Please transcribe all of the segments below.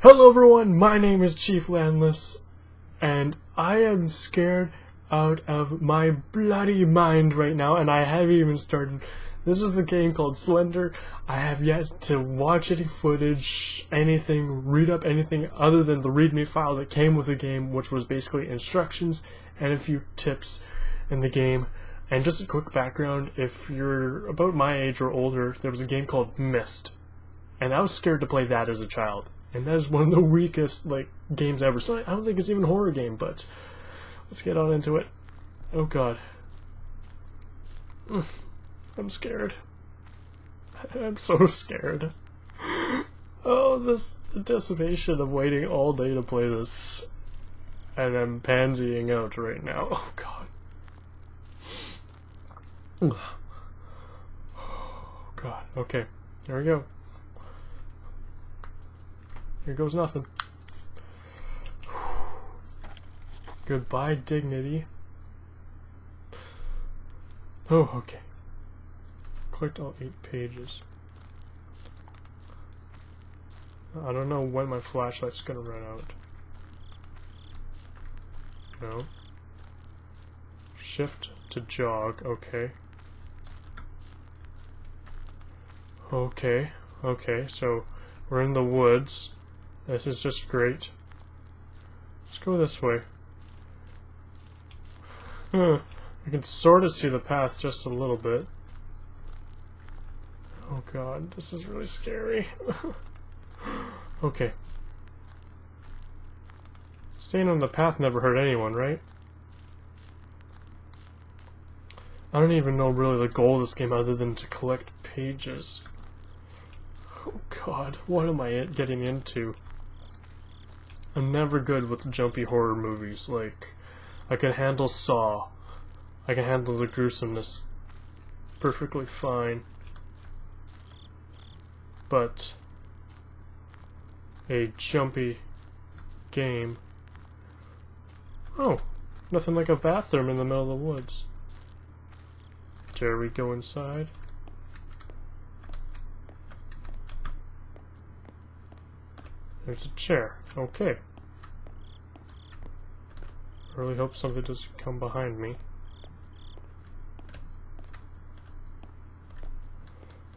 Hello everyone, my name is Chief Landless, and I am scared out of my bloody mind right now, and I haven't even started. This is the game called Slender. I have yet to watch any footage, anything, read up anything other than the readme file that came with the game, which was basically instructions and a few tips in the game. And just a quick background, if you're about my age or older, there was a game called Myst, and I was scared to play that as a child. And that is one of the weakest, like, games ever. So I don't think it's even a horror game, but let's get on into it. Oh god. I'm scared. I'm so scared. Oh, this anticipation of waiting all day to play this. And I'm pansying out right now. Oh god. Oh god. Okay. There we go. Here goes nothing. Goodbye, dignity. Oh, okay. Clicked all 8 pages. I don't know when my flashlight's gonna run out. No. Shift to jog, okay. Okay, so we're in the woods. This is just great. Let's go this way. I can sort of see the path just a little bit. Oh god, this is really scary. Okay. Staying on the path never hurt anyone, right? I don't even know really the goal of this game other than to collect pages. Oh god, what am I getting into? I'm never good with jumpy horror movies. Like, I can handle Saw. I can handle the gruesomeness perfectly fine. But a jumpy game. Oh, nothing like a bathroom in the middle of the woods. Dare we go inside? There's a chair. Okay. I really hope something doesn't come behind me.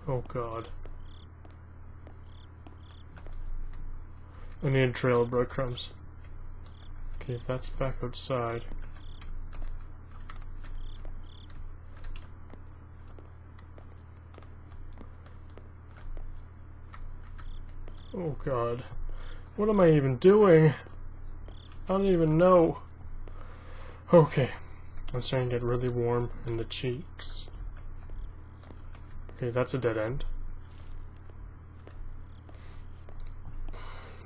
Oh god. I need a trail of breadcrumbs. Okay, that's back outside. Oh god. What am I even doing? I don't even know. Okay. I'm starting to get really warm in the cheeks. Okay, that's a dead end.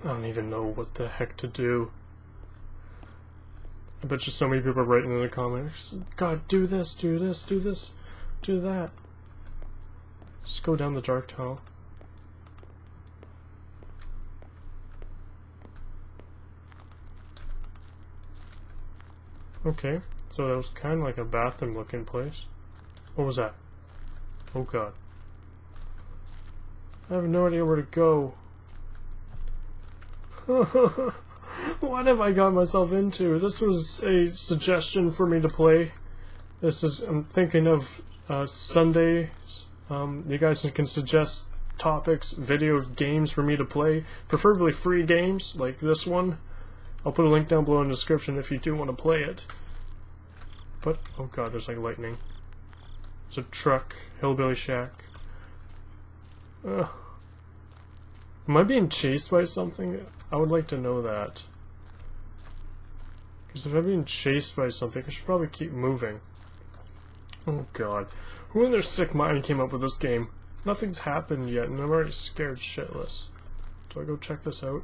I don't even know what the heck to do. I bet you so many people are writing in the comments, god, do this, do this, do this, do that. Just go down the dark tunnel. Okay, so that was kind of like a bathroom looking place. What was that? Oh god. I have no idea where to go. What have I got myself into? This was a suggestion for me to play. This is, I'm thinking of Sundays. You guys can suggest topics, videos, games for me to play. Preferably free games like this one. I'll put a link down below in the description if you do want to play it. But, oh god, there's like lightning. It's a truck, hillbilly shack. Ugh. Am I being chased by something? I would like to know that. Because if I'm being chased by something, I should probably keep moving. Oh god. Who in their sick mind came up with this game? Nothing's happened yet, and I'm already scared shitless. Do I go check this out?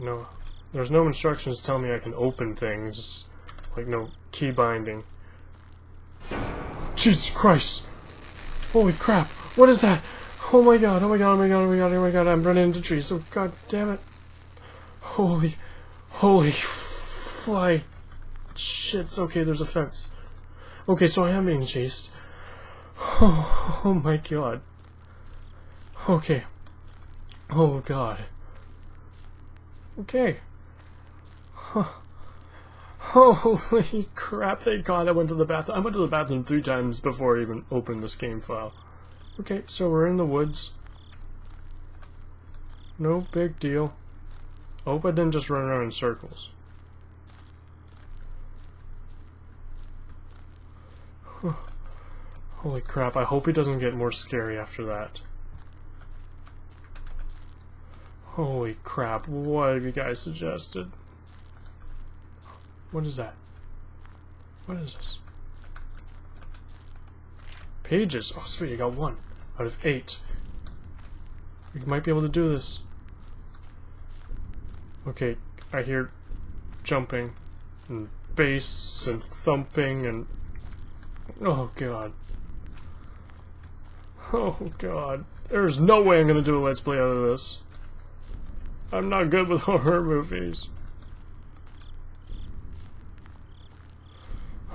No, there's no instructions telling me I can open things, like no key binding. Jesus Christ! Holy crap! What is that? Oh my god! Oh my god! Oh my god! Oh my god! Oh my god! I'm running into trees! Oh god damn it! Holy, holy fly! Shits! Okay, there's a fence. Okay, so I am being chased. Oh my god. Okay. Oh god. Okay. Huh. Holy crap, thank god I went to the bathroom. I went to the bathroom 3 times before I even opened this game file. Okay, so we're in the woods. No big deal. I hope I didn't just run around in circles. Huh. Holy crap, I hope he doesn't get more scary after that. Holy crap, what have you guys suggested? What is that? What is this? Pages! Oh sweet, I got 1 out of 8. We might be able to do this. Okay, I hear jumping and bass and thumping and... oh god. Oh god. There's no way I'm gonna do a Let's Play out of this. I'm not good with horror movies.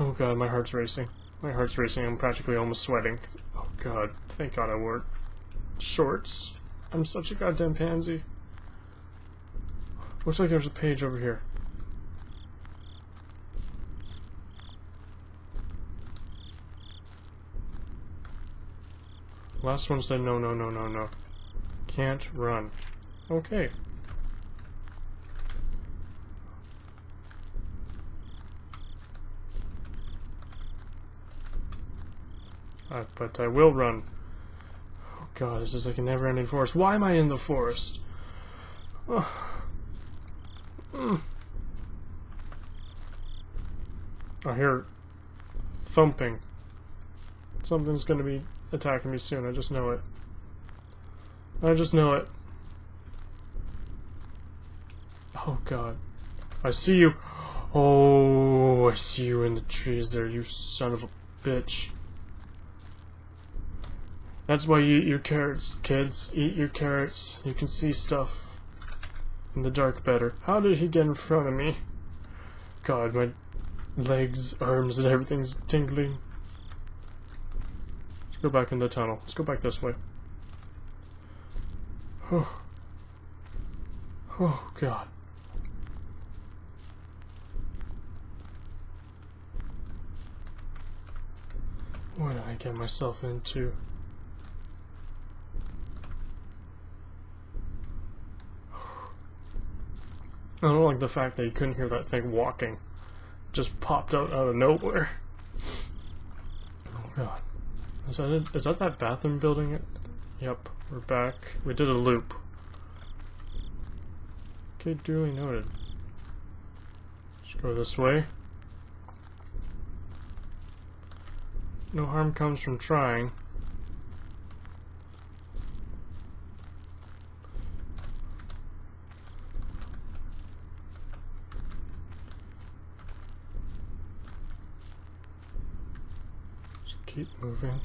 Oh god, my heart's racing. My heart's racing, I'm practically almost sweating. Oh god, thank god I wore shorts. I'm such a goddamn pansy. Looks like there's a page over here. Last one said no, no, no, no, no. Can't run. Okay. But I will run. Oh god, this is like a never-ending forest. Why am I in the forest? Oh. Mm. I hear thumping. Something's gonna be attacking me soon, I just know it. I just know it. Oh god. I see you. Oh, I see you in the trees there, you son of a bitch. That's why you eat your carrots, kids. Eat your carrots. You can see stuff in the dark better. How did he get in front of me? God, my legs, arms, and everything's tingling. Let's go back in the tunnel. Let's go back this way. Oh, oh God. What did I get myself into? I don't like the fact that you couldn't hear that thing walking. It just popped out of nowhere. Oh god. Is that that bathroom building? Yep, we're back. We did a loop. Okay, duly noted. Let's go this way. No harm comes from trying. Keep moving.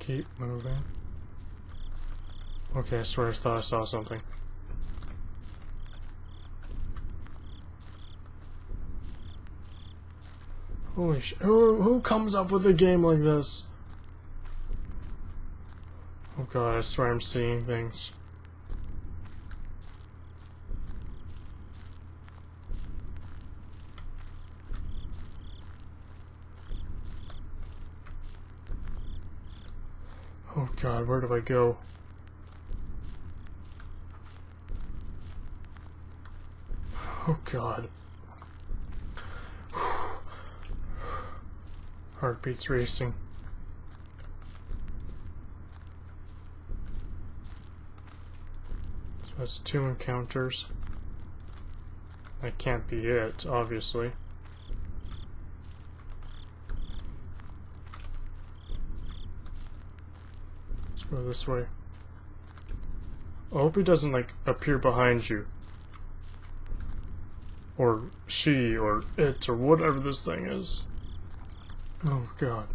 Keep moving. Okay, I swear I thought I saw something. Holy sh... who comes up with a game like this? Oh god, I swear I'm seeing things. Oh god, where do I go? Oh god. Heartbeat's racing. So that's 2 encounters. That can't be it, obviously. Go this way. I hope he doesn't like appear behind you, or she, or it, or whatever this thing is. Oh god.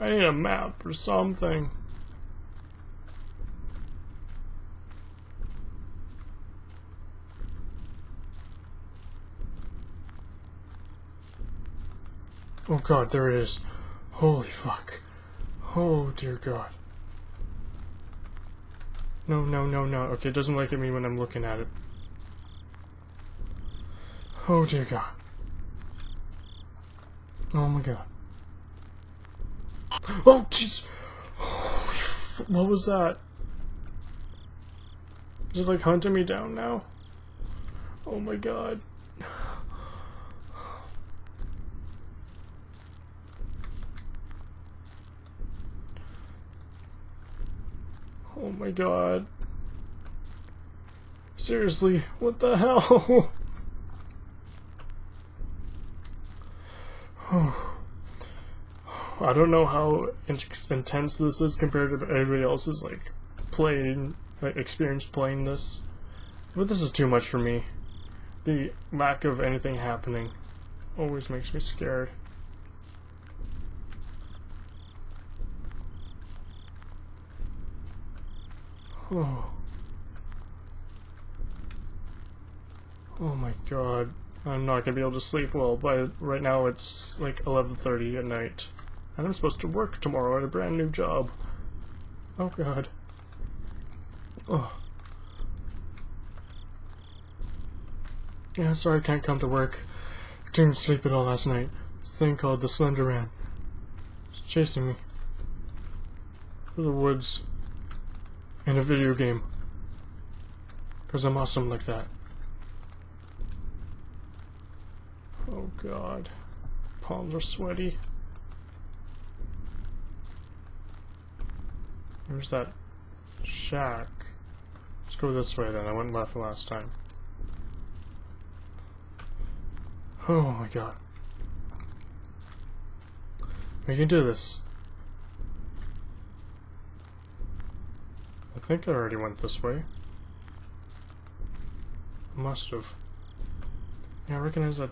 I need a map or something. Oh god, there it is. Holy fuck. Oh dear god. No, no, no, no. Okay, it doesn't look at me when I'm looking at it. Oh dear god. Oh my god. Oh jeez! Holy fuck, what was that? Is it like hunting me down now? Oh my god. Oh my god. Seriously, what the hell? I don't know how intense this is compared to everybody else's, like, experience playing this. But this is too much for me. The lack of anything happening always makes me scared. Oh. Oh my god. I'm not gonna be able to sleep well, but right now it's like 11:30 at night. And I'm supposed to work tomorrow at a brand new job. Oh god. Oh. Yeah, sorry I can't come to work. I didn't sleep at all last night. This thing called the Slender Man. It's chasing me. Through the woods. In a video game. Because I'm awesome like that. Oh god. Palms are sweaty. Where's that shack? Let's go this way then, I went left last time. Oh my god. We can do this. I think I already went this way. Must have. Yeah, I recognize that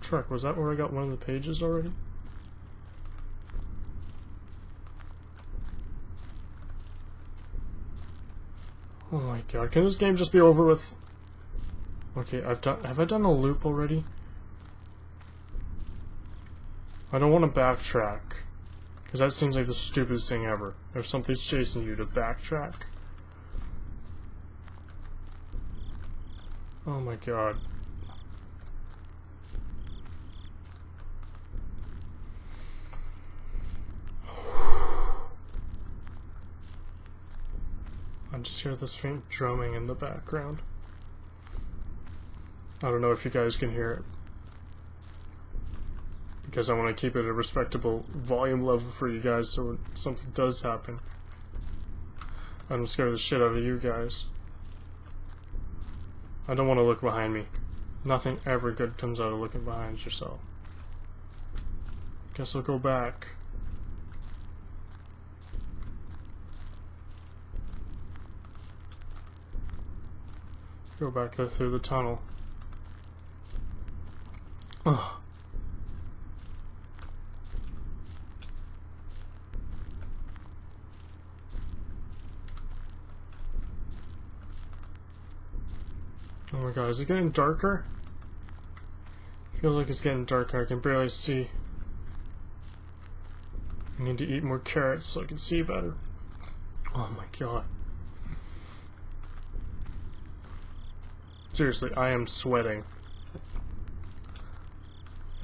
truck. Was that where I got one of the pages already? Oh my god, can this game just be over with? Okay, have I done a loop already? I don't want to backtrack. Because that seems like the stupidest thing ever. If something's chasing you, to backtrack. Oh my god. I just hear this faint drumming in the background. I don't know if you guys can hear it. Because I want to keep it at a respectable volume level for you guys, so when something does happen, I'm scared the shit out of you guys. I don't want to look behind me. Nothing ever good comes out of looking behind yourself. Guess I'll go back. Go back there through the tunnel. Ugh. Oh my god, is it getting darker? Feels like it's getting darker, I can barely see. I need to eat more carrots so I can see better. Oh my god. Seriously, I am sweating.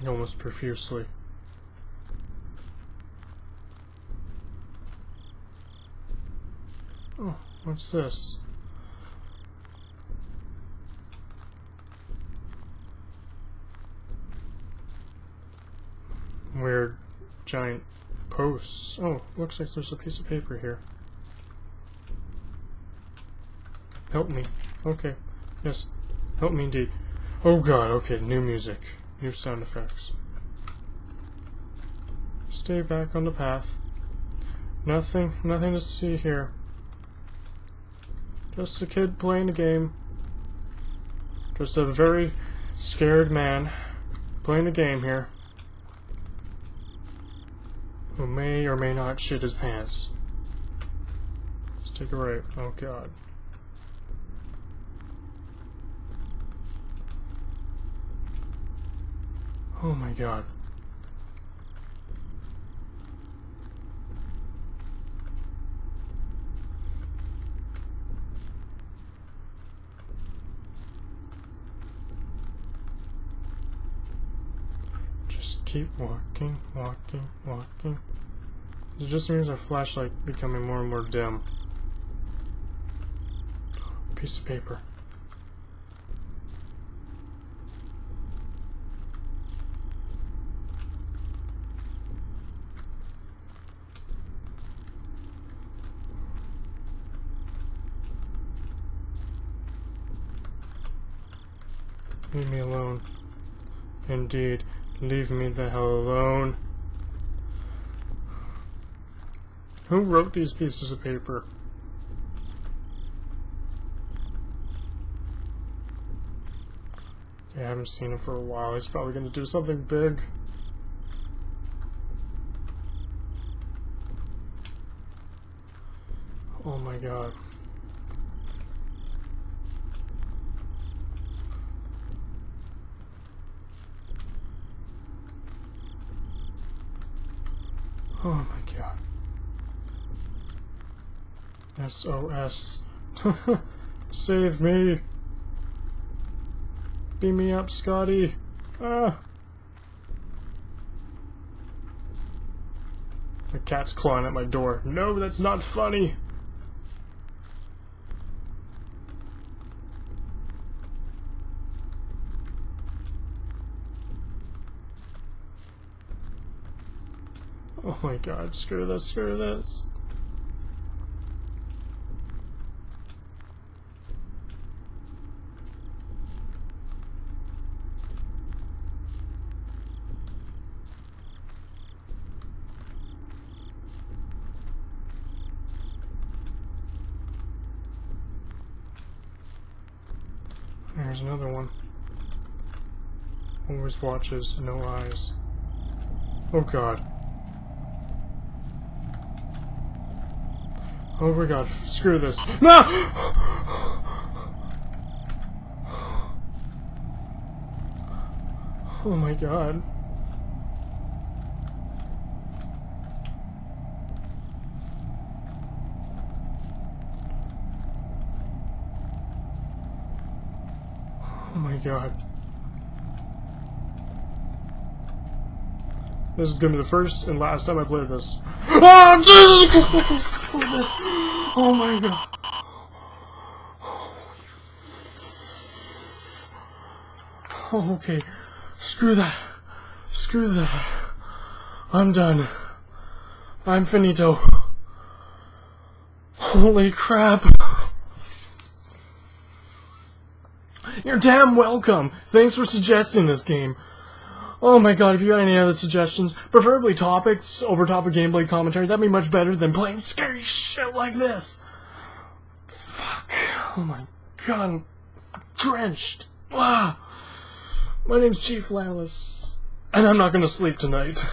Almost profusely. Oh, what's this? Weird giant posts. Oh, looks like there's a piece of paper here. Help me. Okay. Yes. Help me indeed. Oh god, okay, new music. New sound effects. Stay back on the path. Nothing to see here. Just a kid playing a game. Just a very scared man playing a game here. Who may or may not shit his pants. Let's take a right. Oh god. Oh my god. keep walking, walking, walking. It just means our flashlight becoming more and more dim. Piece of paper. Leave me alone. Indeed, leave me the hell alone. Who wrote these pieces of paper? Okay, I haven't seen him for a while. He's probably going to do something big. Oh my god. Oh my god. SOS. Save me. Beam me up, Scotty. Ah. The cat's clawing at my door. No, that's not funny. Oh my god, screw this, screw this. There's another one. Always watches, no eyes. Oh god. Oh my god, screw this. No! Oh my god. Oh my god. This is gonna be the first and last time I play this. Oh, Jesus! Oh my god. Oh, okay. Screw that. Screw that. I'm done. I'm finito. Holy crap. You're damn welcome. Thanks for suggesting this game. Oh my god, if you got any other suggestions, preferably topics over top of gameplay commentary, that'd be much better than playing scary shit like this. Fuck. Oh my god, I'm drenched. Ah. My name's Chief Landless, and I'm not gonna sleep tonight.